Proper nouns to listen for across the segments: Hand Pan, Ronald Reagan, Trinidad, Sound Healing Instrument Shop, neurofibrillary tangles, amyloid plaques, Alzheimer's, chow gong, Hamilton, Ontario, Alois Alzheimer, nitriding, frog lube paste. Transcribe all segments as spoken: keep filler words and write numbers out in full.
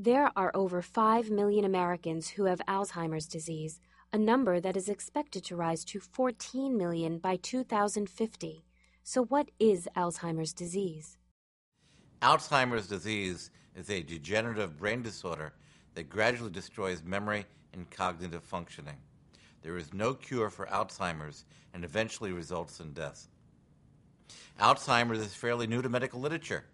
There are over five million Americans who have Alzheimer's disease, a number that is expected to rise to fourteen million by two thousand fifty. So what is Alzheimer's disease? Alzheimer's disease is a degenerative brain disorder that gradually destroys memory and cognitive functioning. There is no cure for Alzheimer's and eventually results in death. Alzheimer's is fairly new to medical literature.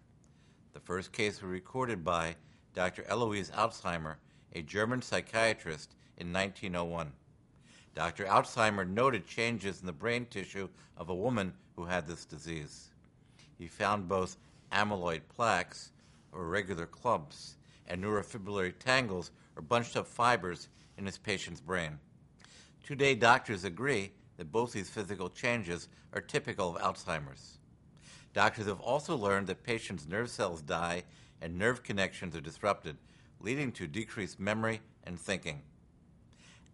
The first case was recorded by Doctor Alois Alzheimer, a German psychiatrist, in nineteen oh one. Doctor Alzheimer noted changes in the brain tissue of a woman who had this disease. He found both amyloid plaques, or irregular clumps, and neurofibrillary tangles, or bunched up fibers, in his patient's brain. Today, doctors agree that both these physical changes are typical of Alzheimer's. Doctors have also learned that patients' nerve cells die and nerve connections are disrupted, leading to decreased memory and thinking.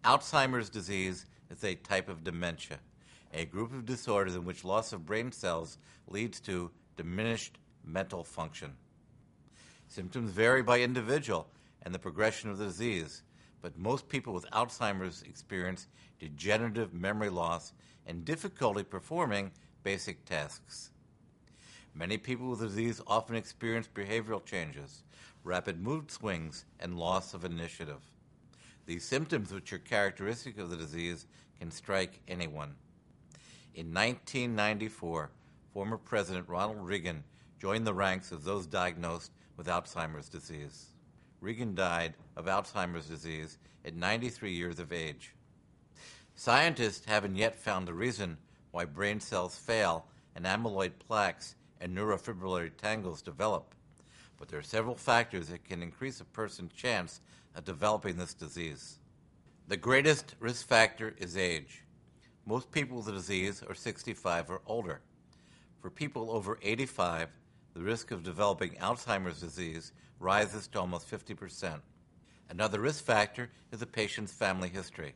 Alzheimer's disease is a type of dementia, a group of disorders in which loss of brain cells leads to diminished mental function. Symptoms vary by individual and the progression of the disease, but most people with Alzheimer's experience degenerative memory loss and difficulty performing basic tasks. Many people with the disease often experience behavioral changes, rapid mood swings, and loss of initiative. These symptoms, which are characteristic of the disease, can strike anyone. In nineteen ninety-four, former President Ronald Reagan joined the ranks of those diagnosed with Alzheimer's disease. Reagan died of Alzheimer's disease at ninety-three years of age. Scientists haven't yet found the reason why brain cells fail and amyloid plaques and neurofibrillary tangles develop, but there are several factors that can increase a person's chance of developing this disease. The greatest risk factor is age. Most people with the disease are sixty-five or older. For people over eighty-five, the risk of developing Alzheimer's disease rises to almost fifty percent. Another risk factor is a patient's family history.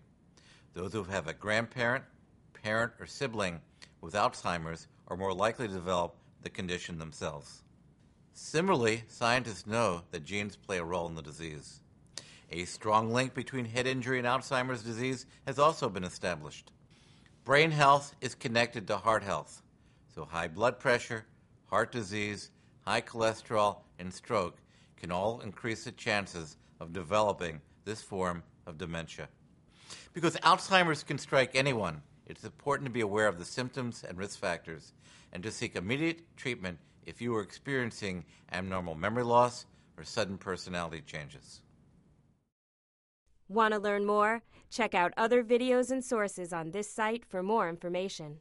Those who have a grandparent, parent, or sibling with Alzheimer's are more likely to develop the condition themselves. Similarly, scientists know that genes play a role in the disease. A strong link between head injury and Alzheimer's disease has also been established. Brain health is connected to heart health, so high blood pressure, heart disease, high cholesterol, and stroke can all increase the chances of developing this form of dementia. Because Alzheimer's can strike anyone, it's important to be aware of the symptoms and risk factors and to seek immediate treatment if you are experiencing abnormal memory loss or sudden personality changes. Want to learn more? Check out other videos and sources on this site for more information.